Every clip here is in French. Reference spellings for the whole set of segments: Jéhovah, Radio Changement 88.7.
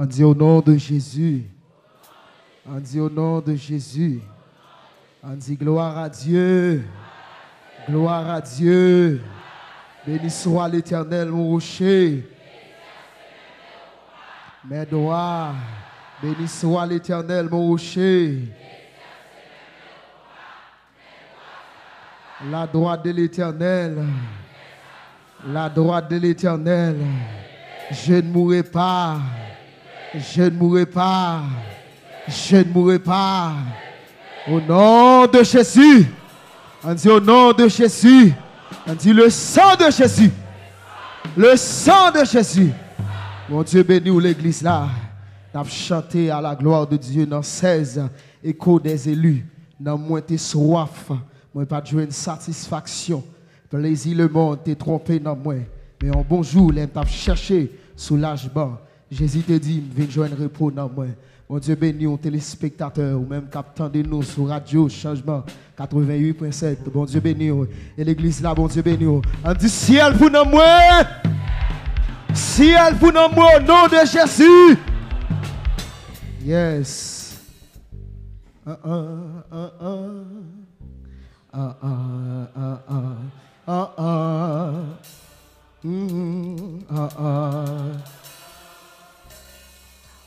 On dit au nom de Jésus. On dit au nom de Jésus. On dit gloire à Dieu. Gloire à Dieu. Béni soit l'Éternel, mon rocher. Mes doigts. Béni soit l'Éternel, mon rocher. La droite de l'Éternel. La droite de l'Éternel. Je ne mourrai pas. Je ne mourrai pas. Je ne mourrai pas. Au nom de Jésus. On dit au nom de Jésus. On dit le sang de Jésus. Le sang de Jésus. Mon Dieu béni ou l'église là. T'as chanté à la gloire de Dieu dans 16 échos des élus. Dans moins tes soif. Moi pas de jouer une satisfaction. Plaisir le monde t'es trompé dans moi. Mais en bonjour, l'aime t'a cherché sous l'âge bas. Jésus te dit, viens joindre repos dans moi. Mon Dieu béni, aux téléspectateurs, ou même captant de nous sur Radio Changement 88.7. Bon Dieu béni, et l'église là, bon Dieu béni. On dit ciel pour nous, ciel pour nous, au nom de Jésus. Yes.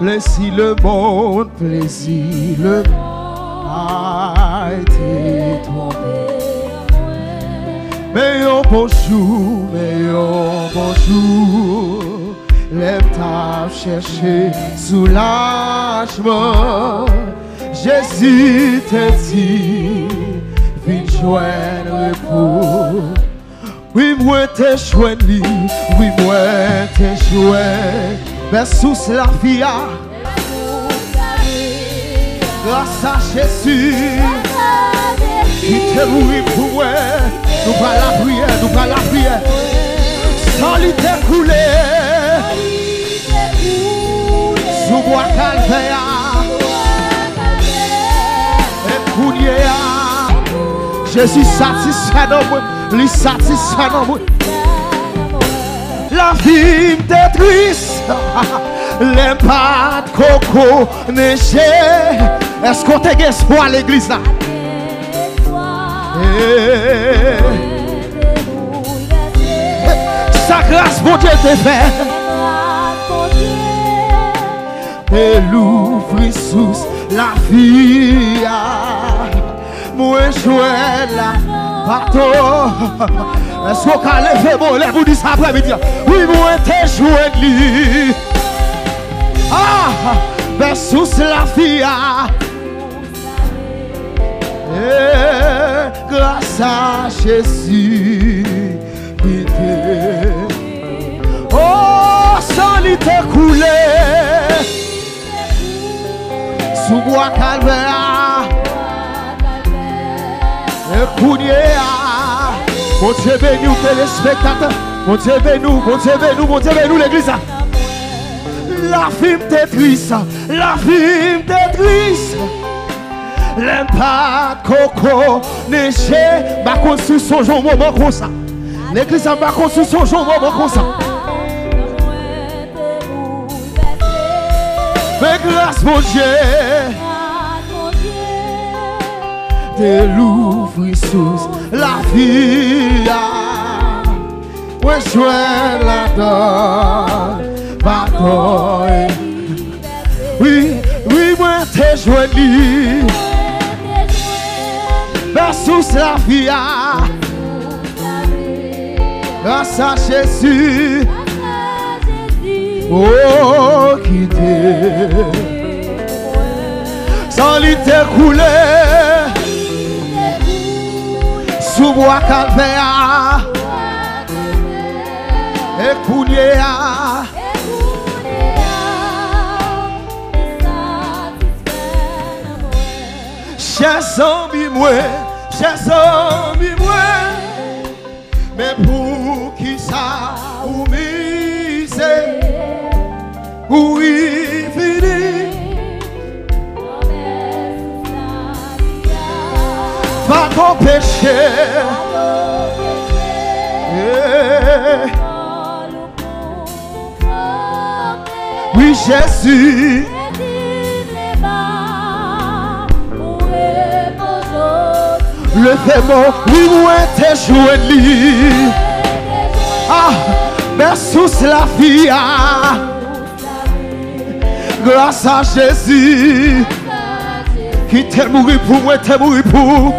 Plaisir le monde, plaisir le monde a été tombé. Meilleur bonjour, l'aime t'a cherché sous lâchement. Jésus t'a dit, viens joindre repos. Oui, moi t'es joigné, oui, moi t'es joigné. Versus la vie, grâce à Jésus, qui te nourrit pour moi, nous va la prière, sans lui t'écouler, sous bois calvaire, et coulier, Jésus satisfait dans moi, lui satisfait dans moi. La vie m'est triste, les pas de coco neige. Est-ce qu'on t'a guéri à l'église là? Sa grâce mon Dieu te fait. Et l'ouvre sous la vie. Moi jouais la bateau. Est-ce qu'on a levé mon lèvre pour dire ça après-midi? Oui, moi, t'es joué de lui. Ah, versus la fille. Et grâce à Jésus, il t'est. Oh, sans lui te couler. Sous bois calvaire. Et coudéa. Mon Dieu béni ou téléspectateurs, mon Dieu béni, mon Dieu béni, mon Dieu béni l'église. La vie m'est triste, la vie m'est triste. L'impact coco neige, ma construction jour moment comme ça. L'église ma construction jour moment comme ça. Mais grâce mon Dieu. T'es l'ouvre sous la vie. Ouais, je la donne. Pardon. Oui, oui, moi, t'es joigné. Versus la vie. Grâce à Jésus. Oh, qui t'es. Sans lui t'écouler. Sous bois calvaire, écoutez-la, chers amis moi, mais pour qui ça ou misé, oui fini, va ton péché. Oui Jésus. Le démon, oui, moi, t'es jolie. Ah, versus la vie. Grâce à Jésus, qui t'est mouru pour moi, t'es mouru pour.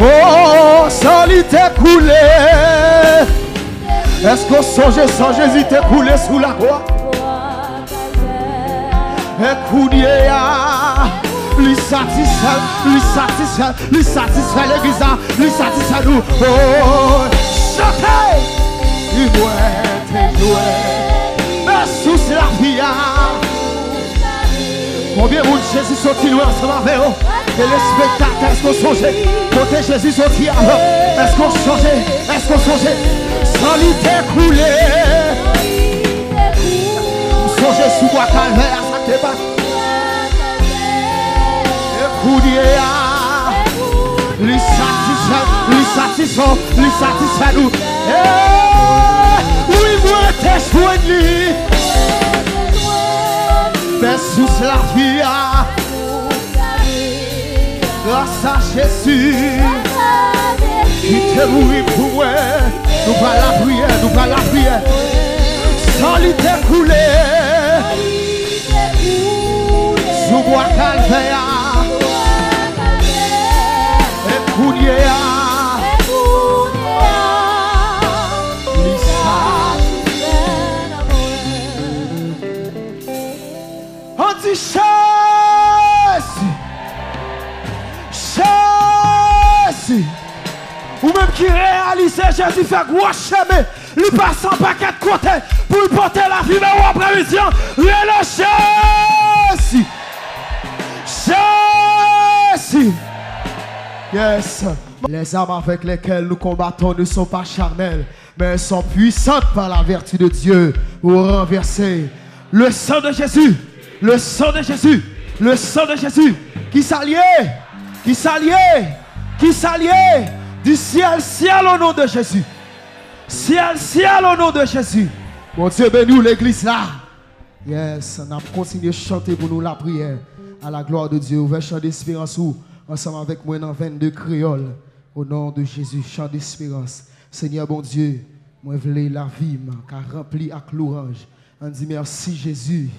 Oh, sans lui t'es coulé. Est-ce qu'on songe sans Jésus t'es coulé sous la croix? Écoutez, lui satisfait, lui satisfait, lui satisfait l'église, lui satisfait nous. Oh, chantez, il doit être joué, mais sous la vie. Combien de Jésus sortit nous ensemble avec eux? Et le spectacle, est-ce qu'on songeait? Côté Jésus sortit, est-ce qu'on songeait? Est-ce qu'on songeait? Sans lui découler. Songez sous bois calvaire, ça te bat. Lui satisfait, lui satisfait nous. Oui, moi t'es joigné. Mais sous la vie, grâce à Jésus, qui te nourrit pour moi. Nous pas la prière, nous pas la prière. Sans lui découler, sous bois calvaire. On dit Jésus, ou même qui réalise Jésus fait gros chemin, lui passe en paquet de côté pour porter la vie, mais ou après lui dire, relâchez Jésus. Yes. Les armes avec lesquelles nous combattons ne sont pas charnelles, mais elles sont puissantes par la vertu de Dieu pour renverser le sang de Jésus, le sang de Jésus, le sang de Jésus qui s'allie, qui s'allie, qui s'allie du ciel, ciel au nom de Jésus. Ciel, ciel au nom de Jésus. Bon Dieu bénis l'église là. Yes, on a continué à chanter pour nous la prière à la gloire de Dieu. Ouvert chant d'espérance où ensemble avec moi dans 22 créoles. Au nom de Jésus, chant d'espérance. Seigneur bon Dieu, moi voulais la vie car remplie à l'orange. On dit merci Jésus.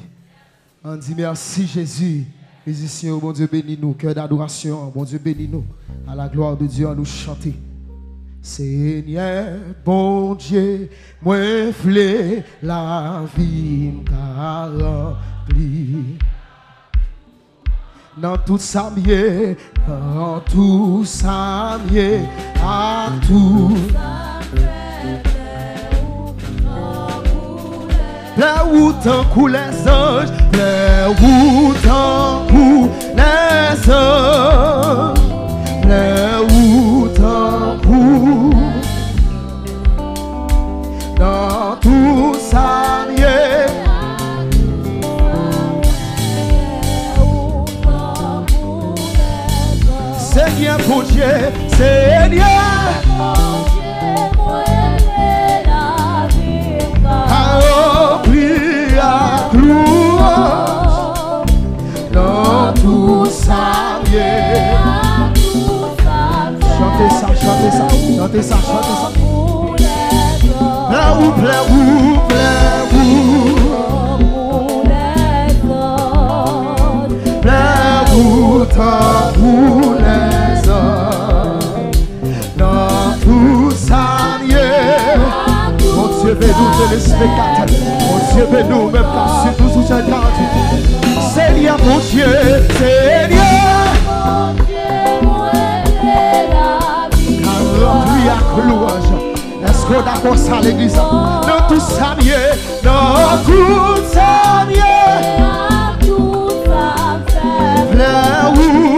On dit merci Jésus. Musiciens, bon Dieu bénis-nous. Cœur d'adoration, bon Dieu bénis-nous. À la gloire de Dieu, à nous chanter. Seigneur bon Dieu, moi voulais la vie car remplie. Dans tout sa mienne, dans tout sa mienne, à tout. Là où t'en coule les anges, là où t'en coule les anges, là où t'en coule. Dans tout sa mienne. Seigneur pour Dieu, Seigneur pour Dieu, moi j'ai la vie car remplie à louange dans tout sa vie. Chantez ça, chantez ça. Là où, là où, là où. Tant pour les hommes, dans tout ça mieux. Mon Dieu veut nous téléspectateurs, mon Dieu veut nous même quand c'est tous sous un temps. Seigneur mon Dieu, Seigneur mon Dieu, moi j'ai la vie car remplie à louange. Est-ce qu'on d'accord ça l'église? Dans tout ça mieux, dans tout ça mieux. Là où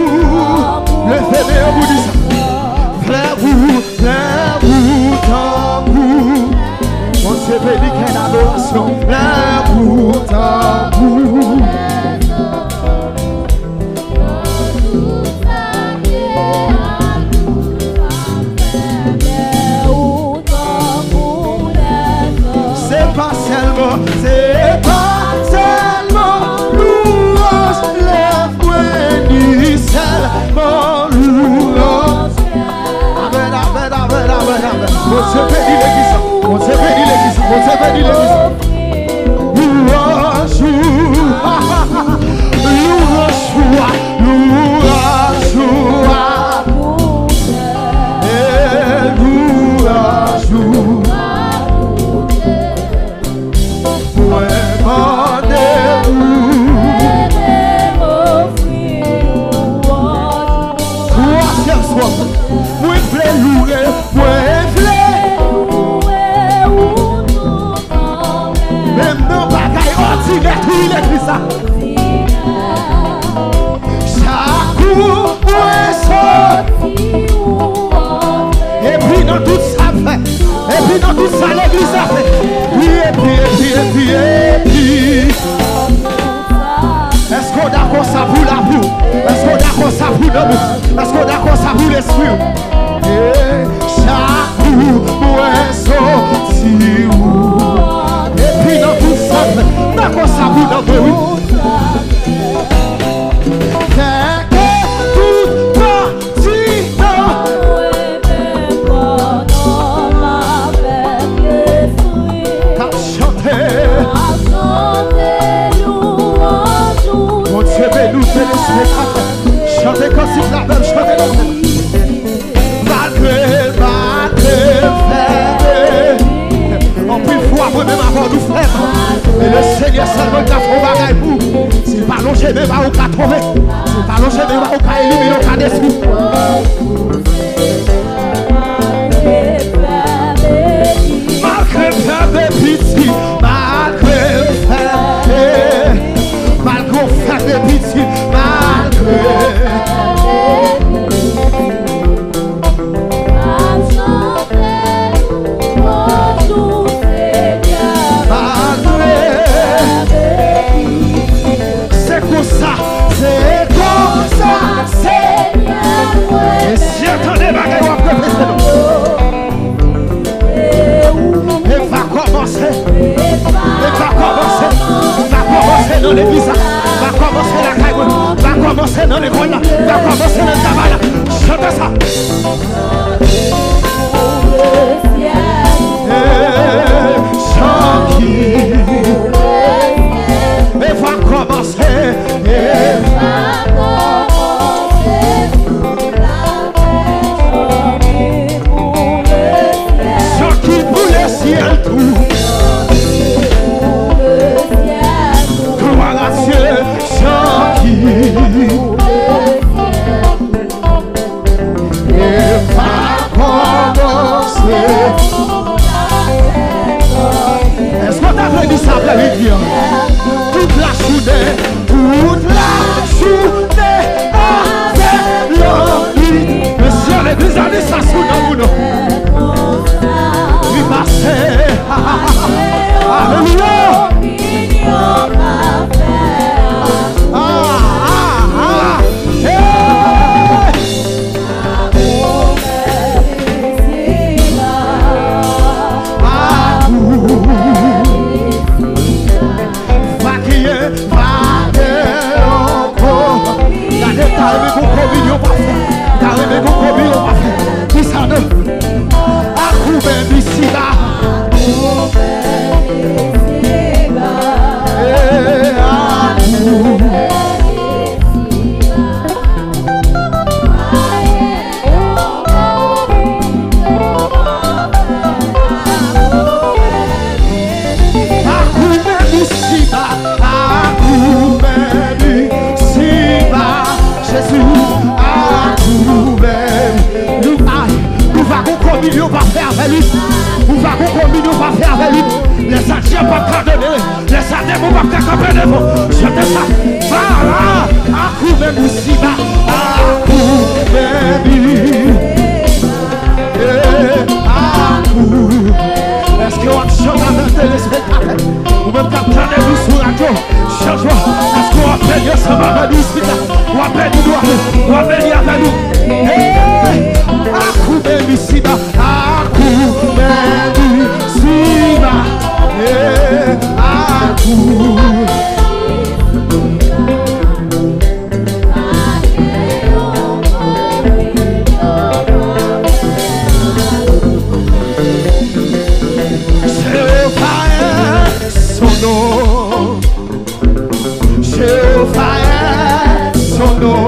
Jéhovah est ton nom.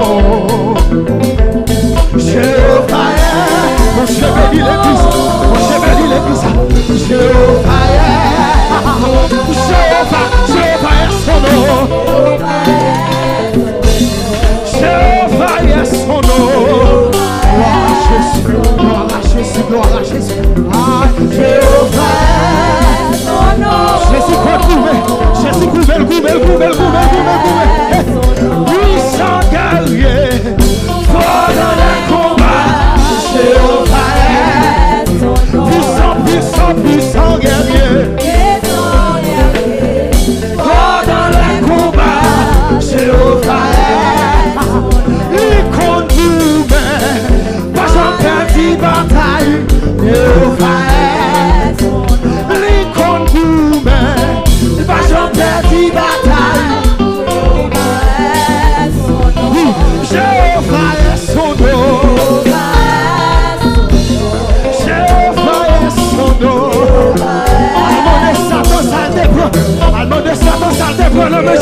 Jéhovah est mon chemin, il est puissant. Mon chemin, il est puissant. Jéhovah est ton nom. Jéhovah, Jéhovah est son nom. Jéhovah est son nom. Gloire à Jésus, gloire à Jésus. Ah, Jéhovah est son nom. Jésus peut trouver. Jésus couvert, couvert, couvert, couvert, couvert, couvert. Puissant guerrier, fort dans les combats. Jéhovah est son nom. Puissant, puissant, puissant guerrier, fort dans les combats. Jéhovah est son nom. Il conduit, mais pas en perdit bataille. Jéhovah est son nom. Il conduit, mais pas j'en perdis bataille. Jéhovah est son nom. Jéhovah est son nom. Allemand de Satan, ça te prend. Allemand de Satan, ça te prend. L'homme de Jésus,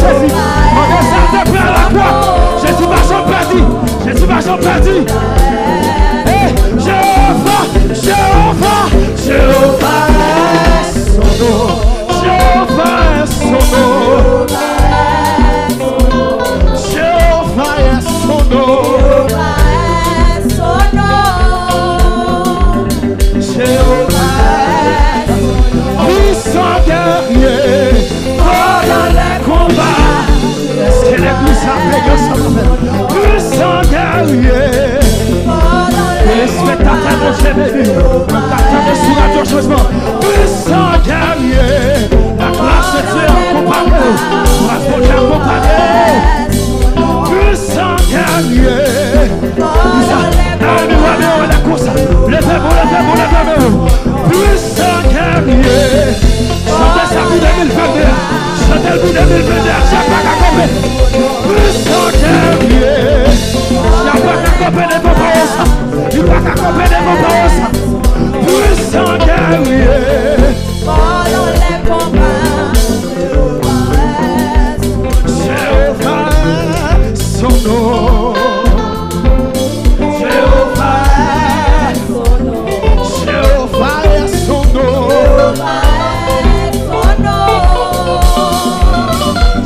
ça te prend à la croix. Jésus pas j'en perdis. Jésus pas j'en perdis. Jéhovah, Jéhovah, Jéhovah est son nom. Jéhovah est son nom. Jéhovah est son nom. Jéhovah est son nom. Puissant guerrier, fort dans les combats. Est-ce qu'il est puissant? Regarde ça. Puissant guerrier, fort dans les spectateurs de chez Béni, spectateurs de Sous la Tour. Puissant guerrier, la classe est accompagnée, la faute est accompagnée. Puissant guerrier, allez-vous à la course, levez-vous. Puissant guerrier, chantez sa vie 2021, chantez le bout 2021, chaque fois qu'accompagné. Puissant guerrier, chaque fois qu'accompagné des bons paroles, il va qu'accompagné des bons paroles. Puissant guerrier, pendant les combats. Jéhovah est son nom. Jéhovah est son nom. Jéhovah est son nom.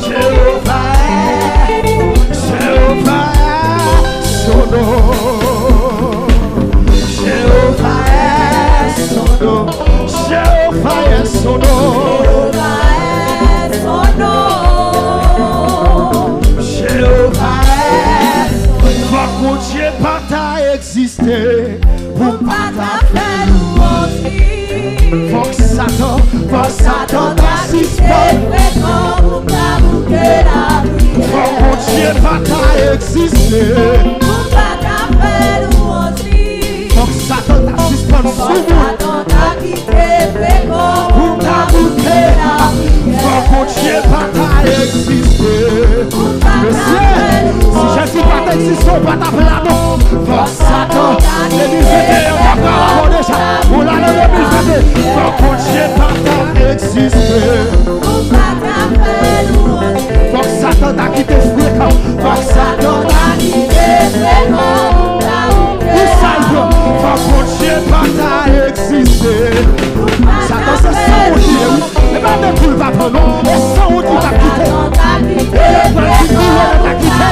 Jéhovah est son nom. Jéhovah est son nom. Jéhovah est son nom. Pour pas t'affaire nous aussi. Faut que Satan t'assiste pour pas boucler la prière. Faut que Dieu pas t'existe. Pour pas t'affaire nous aussi. Faut que Satan t'assiste pour nous. Faut que Satan t'acquitte pour pas boucler la prière. Faut que Dieu pas t'existe. Monsieur, si Jésus pas t'existe, on pas t'affaire la mort. Faut Satan, l'église était en bas de ça. On l'a levé, faut qu'on tienne par ta exister. Faut Satan t'a quitté fréquent. Faut Satan t'a quitté fréquent. Faut qu'on tienne par ta exister. Satan c'est sans outil. Mais pas de tout le pape, non. Mais sans outil t'a quitté. Et le pape qui nous l'a quitté.